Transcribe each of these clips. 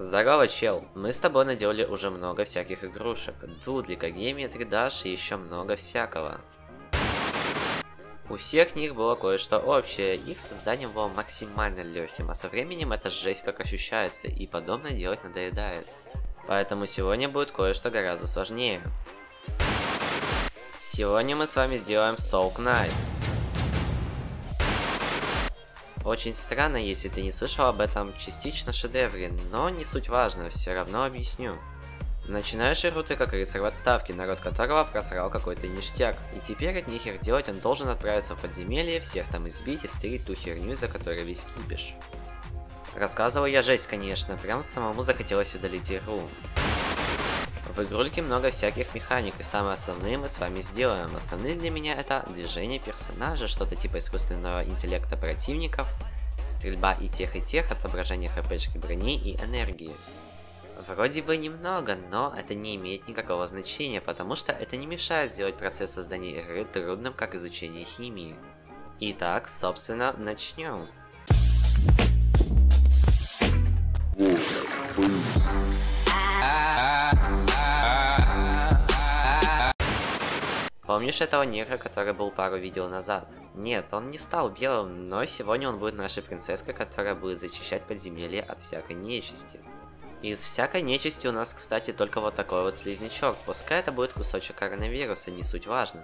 Здорово, чел. Мы с тобой наделали уже много всяких игрушек. Дудлика, Геймия, 3Dash и еще много всякого. У всех них было кое-что общее, их создание было максимально легким, а со временем эта жесть как ощущается, и подобное делать надоедает. Поэтому сегодня будет кое-что гораздо сложнее. Сегодня мы с вами сделаем Soul Knight. Очень странно, если ты не слышал об этом частично шедевре, но не суть важно, все равно объясню. Начинаешь игру ты как рыцарь в отставке, народ которого просрал какой-то ништяк, и теперь от нихер делать он должен отправиться в подземелье, всех там избить и стырить ту херню, за которой весь кипиш. Рассказывал я жесть, конечно, прям самому захотелось удалить игру. В игрульке много всяких механик, и самые основные мы с вами сделаем. Основные для меня это движение персонажа, что-то типа искусственного интеллекта противников, стрельба и тех, отображение хпшки брони и энергии. Вроде бы немного, но это не имеет никакого значения, потому что это не мешает сделать процесс создания игры трудным, как изучение химии. Итак, собственно, начнем. Помнишь этого негра, который был пару видео назад? Нет, он не стал белым, но сегодня он будет нашей принцесской, которая будет зачищать подземелье от всякой нечисти. Из всякой нечисти у нас, кстати, только вот такой вот слизнячок, пускай это будет кусочек коронавируса, не суть важно.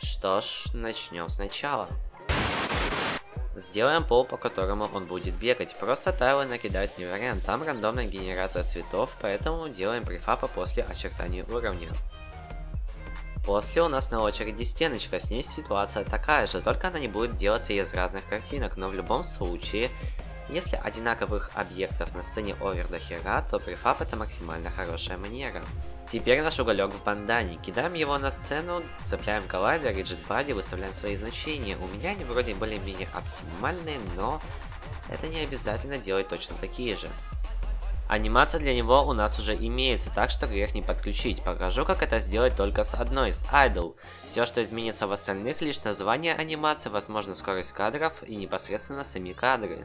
Что ж, начнем сначала. Сделаем пол, по которому он будет бегать, просто тайлы накидать не вариант, там рандомная генерация цветов, поэтому делаем префапа после очертания уровня. После у нас на очереди стеночка, с ней ситуация такая же, только она не будет делаться из разных картинок, но в любом случае... Если одинаковых объектов на сцене овер до хера, то префаб это максимально хорошая манера. Теперь наш уголек в бандане. Кидаем его на сцену, цепляем коллайдер, rigid body, выставляем свои значения. У меня они вроде более-менее оптимальные, но это не обязательно делать точно такие же. Анимация для него у нас уже имеется, так что грех не подключить. Покажу, как это сделать только с одной, с Idle. Все, что изменится в остальных, лишь название анимации, возможно скорость кадров и непосредственно сами кадры.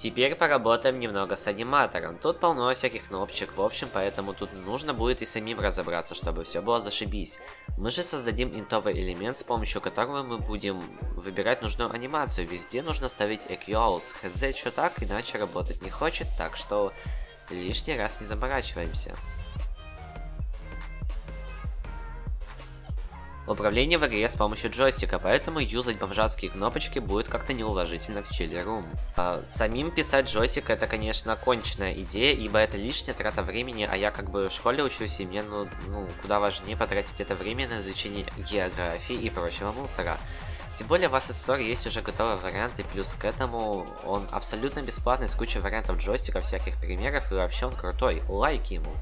Теперь поработаем немного с аниматором, тут полно всяких кнопочек в общем, поэтому тут нужно будет и самим разобраться, чтобы все было зашибись. Мы же создадим интовый элемент, с помощью которого мы будем выбирать нужную анимацию, везде нужно ставить equals, хз, что так, иначе работать не хочет, так что лишний раз не заморачиваемся. Управление в игре с помощью джойстика, поэтому юзать бомжатские кнопочки будет как-то неуважительно к ChillyRoom. Самим писать джойстик это, конечно, конченная идея, ибо это лишняя трата времени, а я как бы в школе учусь, и мне ну куда важнее потратить это время на изучение географии и прочего мусора. Тем более в Ассор есть уже готовые варианты, плюс к этому он абсолютно бесплатный, с кучей вариантов джойстика, всяких примеров, и вообще он крутой, лайк ему.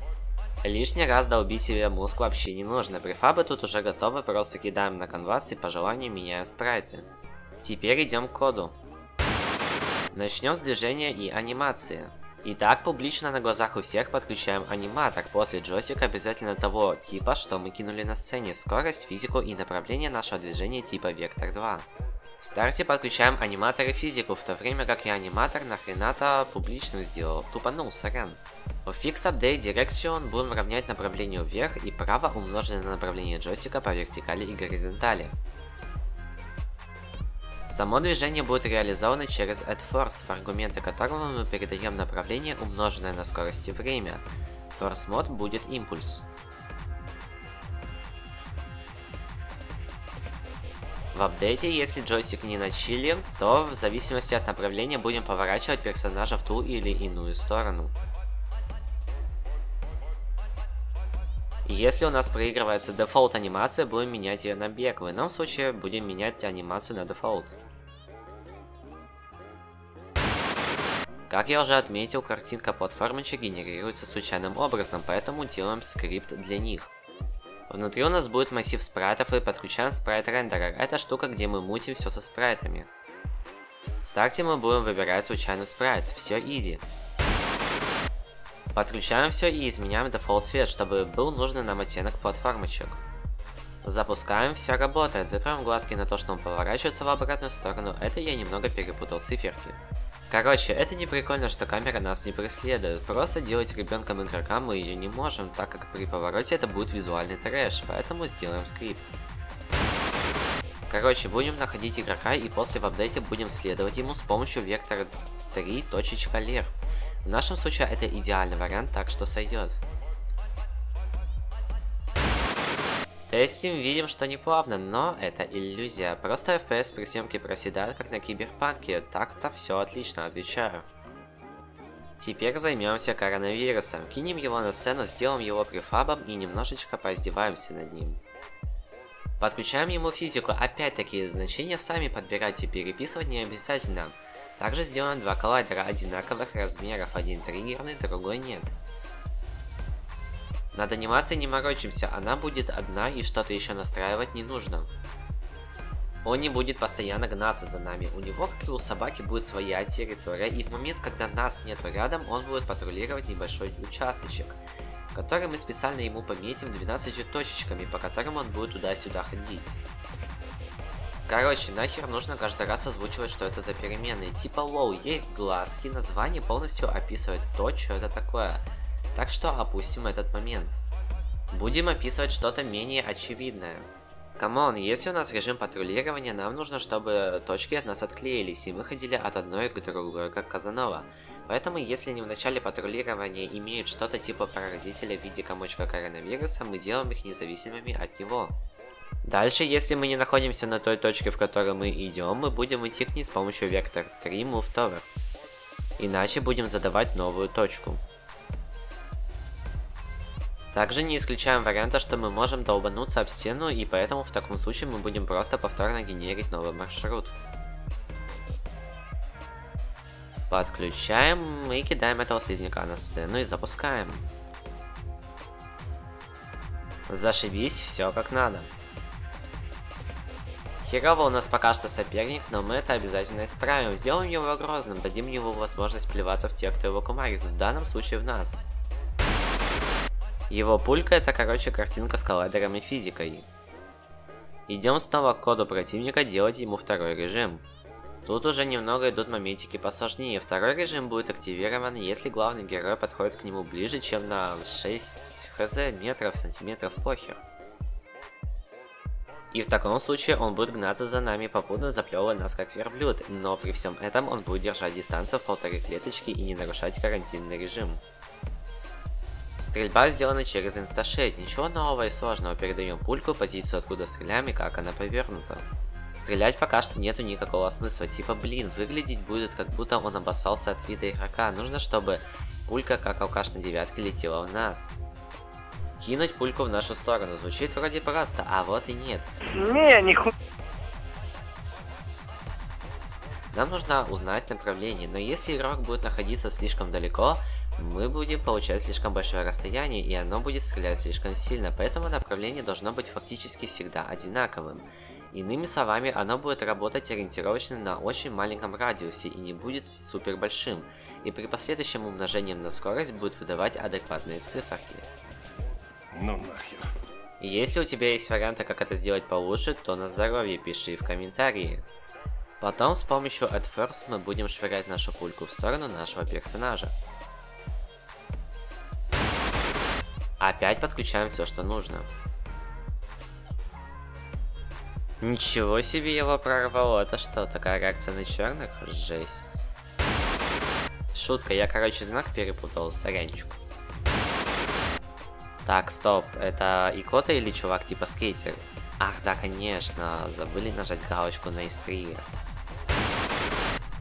Лишний раз долбить себе мозг вообще не нужно, префабы тут уже готовы, просто кидаем на канвас и по желанию меняем спрайты. Теперь идем к коду. Начнем с движения и анимации. Итак, публично на глазах у всех подключаем аниматор, после джойстик обязательно того типа, что мы кинули на сцене, скорость, физику и направление нашего движения типа Vector2. В старте подключаем аниматор и физику, в то время как я аниматор нахрена-то публично сделал, тупанул, сорян. В Fix Update Direction будем равнять направлению вверх и право, умноженное на направление джойстика по вертикали и горизонтали. Само движение будет реализовано через AddForce, в аргументы которого мы передаем направление, умноженное на скорость и время. Force Mode будет Impulse. В апдейте, если джойстик не на чили, то в зависимости от направления будем поворачивать персонажа в ту или иную сторону. Если у нас проигрывается дефолт анимация, будем менять ее на бег, в ином случае будем менять анимацию на дефолт. Как я уже отметил, картинка платформочек генерируется случайным образом, поэтому делаем скрипт для них. Внутри у нас будет массив спрайтов и подключаем спрайт рендерер. Это штука, где мы мутим все со спрайтами. В старте мы будем выбирать случайный спрайт. Все easy. Подключаем все и изменяем дефолт цвет, чтобы был нужный нам оттенок платформочек. Запускаем, все работает. Закроем глазки на то, что он поворачивается в обратную сторону. Это я немного перепутал циферки. Короче, это не прикольно, что камера нас не преследует. Просто делать ребенком игрока мы ее не можем, так как при повороте это будет визуальный трэш, поэтому сделаем скрипт. Короче, будем находить игрока и после в апдейте будем следовать ему с помощью вектора 3 точечка лир. В нашем случае это идеальный вариант, так что сойдет. Тестим, видим, что не плавно, но это иллюзия. Просто FPS при съемке проседает, как на киберпанке. Так-то все отлично, отвечаю. Теперь займемся коронавирусом. Кинем его на сцену, сделаем его префабом и немножечко поиздеваемся над ним. Подключаем ему физику. Опять-таки, значения сами подбирать и переписывать не обязательно. Также сделаем два коллайдера одинаковых размеров. Один триггерный, другой нет. Над анимацией не морочимся, она будет одна и что-то еще настраивать не нужно. Он не будет постоянно гнаться за нами, у него, как и у собаки, будет своя территория, и в момент, когда нас нету рядом, он будет патрулировать небольшой участочек, который мы специально ему пометим 12 точечками, по которым он будет туда-сюда ходить. Короче, нахер нужно каждый раз озвучивать, что это за переменные. Типа лоу, есть глазки, название полностью описывает то, что это такое. Так что опустим этот момент. Будем описывать что-то менее очевидное. Камон, если у нас режим патрулирования, нам нужно, чтобы точки от нас отклеились, и мы ходили от одной к другой, как Казанова. Поэтому, если они в начале патрулирования имеют что-то типа прародителя в виде комочка коронавируса, мы делаем их независимыми от него. Дальше, если мы не находимся на той точке, в которой мы идем, мы будем идти к ней с помощью Vector3 Move Towards. Иначе будем задавать новую точку. Также не исключаем варианта, что мы можем долбануться об стену, и поэтому в таком случае мы будем просто повторно генерить новый маршрут. Подключаем и кидаем этого слизняка на сцену и запускаем. Зашибись, все как надо. Херово у нас пока что соперник, но мы это обязательно исправим. Сделаем его грозным, дадим ему возможность плеваться в тех, кто его кумарит, в данном случае в нас. Его пулька это, короче, картинка с коллайдером и физикой. Идем снова к коду противника делать ему второй режим. Тут уже немного идут моментики посложнее. Второй режим будет активирован, если главный герой подходит к нему ближе, чем на 6 хз метров, сантиметров, похер. И в таком случае он будет гнаться за нами, попутно заплевывая нас как верблюд, но при всем этом он будет держать дистанцию в 1,5 клеточки и не нарушать карантинный режим. Стрельба сделана через instaShade, ничего нового и сложного, передаем пульку, позицию откуда стреляем и как она повернута. Стрелять пока что нету никакого смысла, типа блин, выглядеть будет как будто он обоссался от вида игрока, нужно чтобы пулька как алкаш на девятке летела в нас. Кинуть пульку в нашу сторону, звучит вроде просто, а вот и нет. Не, нихуя. Нам нужно узнать направление, но если игрок будет находиться слишком далеко, мы будем получать слишком большое расстояние, и оно будет стрелять слишком сильно, поэтому направление должно быть фактически всегда одинаковым. Иными словами, оно будет работать ориентировочно на очень маленьком радиусе и не будет супер большим, и при последующем умножении на скорость будет выдавать адекватные циферки. Ну нахер. Если у тебя есть варианты, как это сделать получше, то на здоровье пиши в комментарии. Потом с помощью AddForce мы будем швырять нашу пульку в сторону нашего персонажа. Опять подключаем все, что нужно. Ничего себе его прорвало, это что, такая реакция на черных? Жесть. Шутка, я, короче, знак перепутал, сорянчик. Так, стоп, это икота или чувак типа скейтер? Ах, да, конечно, забыли нажать галочку на истрие.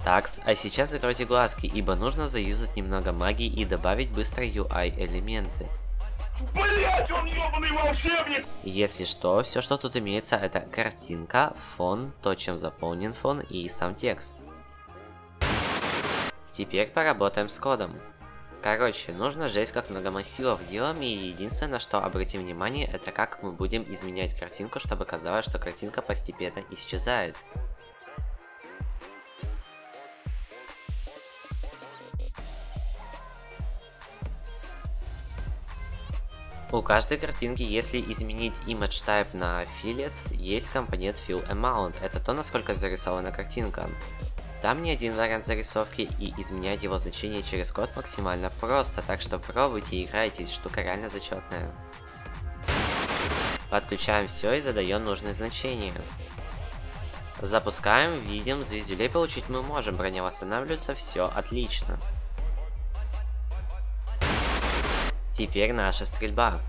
Так, а сейчас закройте глазки, ибо нужно заюзать немного магии и добавить быстро UI элементы. Блять, он ёбаный волшебник! Если что, все, что тут имеется, это картинка, фон, то, чем заполнен фон и сам текст. Теперь поработаем с кодом. Короче, нужно жесть как много массивов делаем, и единственное, что обратим внимание, это как мы будем изменять картинку, чтобы казалось, что картинка постепенно исчезает. У каждой картинки, если изменить image type на fillet, есть компонент fill amount, это то, насколько зарисована картинка. Там не один вариант зарисовки, и изменять его значение через код максимально просто, так что пробуйте и играйтесь, штука реально зачетная. Подключаем все и задаем нужные значения. Запускаем, видим, звездюлей получить мы можем, броня восстанавливается, все отлично. Теперь наша стрельба.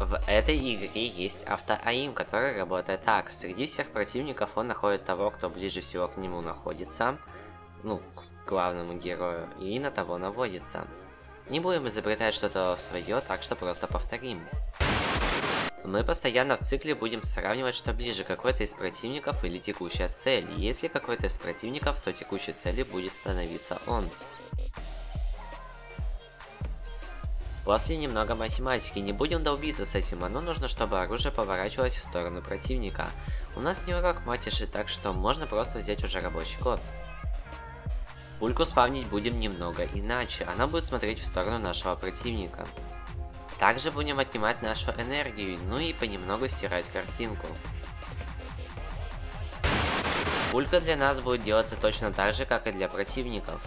В этой игре есть автоаим, который работает так. Среди всех противников он находит того, кто ближе всего к нему находится, ну, к главному герою, и на того наводится. Не будем изобретать что-то свое, так что просто повторим. Мы постоянно в цикле будем сравнивать, что ближе, какой-то из противников или текущая цель. Если какой-то из противников, то текущей целью будет становиться он. После немного математики, не будем долбиться с этим, оно нужно, чтобы оружие поворачивалось в сторону противника. У нас не урок матиши, так что можно просто взять уже рабочий код. Пульку спавнить будем немного иначе, она будет смотреть в сторону нашего противника. Также будем отнимать нашу энергию, ну и понемногу стирать картинку. Пулька для нас будет делаться точно так же, как и для противников.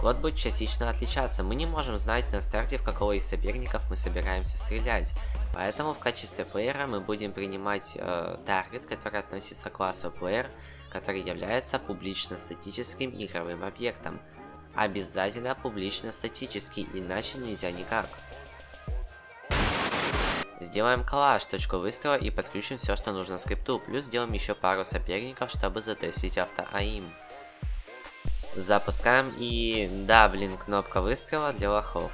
Код будет частично отличаться, мы не можем знать на старте, в какого из соперников мы собираемся стрелять, поэтому в качестве плеера мы будем принимать таргет, который относится к классу плеер, который является публично-статическим игровым объектом. Обязательно публично-статический, иначе нельзя никак. Сделаем коллаж, точку выстрела и подключим все, что нужно скрипту, плюс сделаем еще пару соперников, чтобы затестить автоаим. Запускаем и... да, блин, кнопка выстрела для лохов.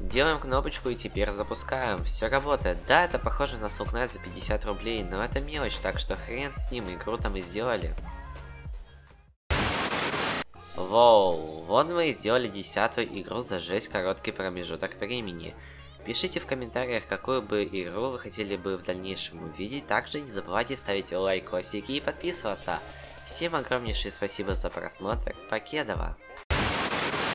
Делаем кнопочку и теперь запускаем. Все работает. Да, это похоже на Soul Knight за 50 рублей, но это мелочь, так что хрен с ним, игру там и сделали. Воу, вот мы и сделали 10-ю игру за жесть короткий промежуток времени. Пишите в комментариях, какую бы игру вы хотели бы в дальнейшем увидеть. Также не забывайте ставить лайк, классики и подписываться. Всем огромнейшее спасибо за просмотр. Покедова!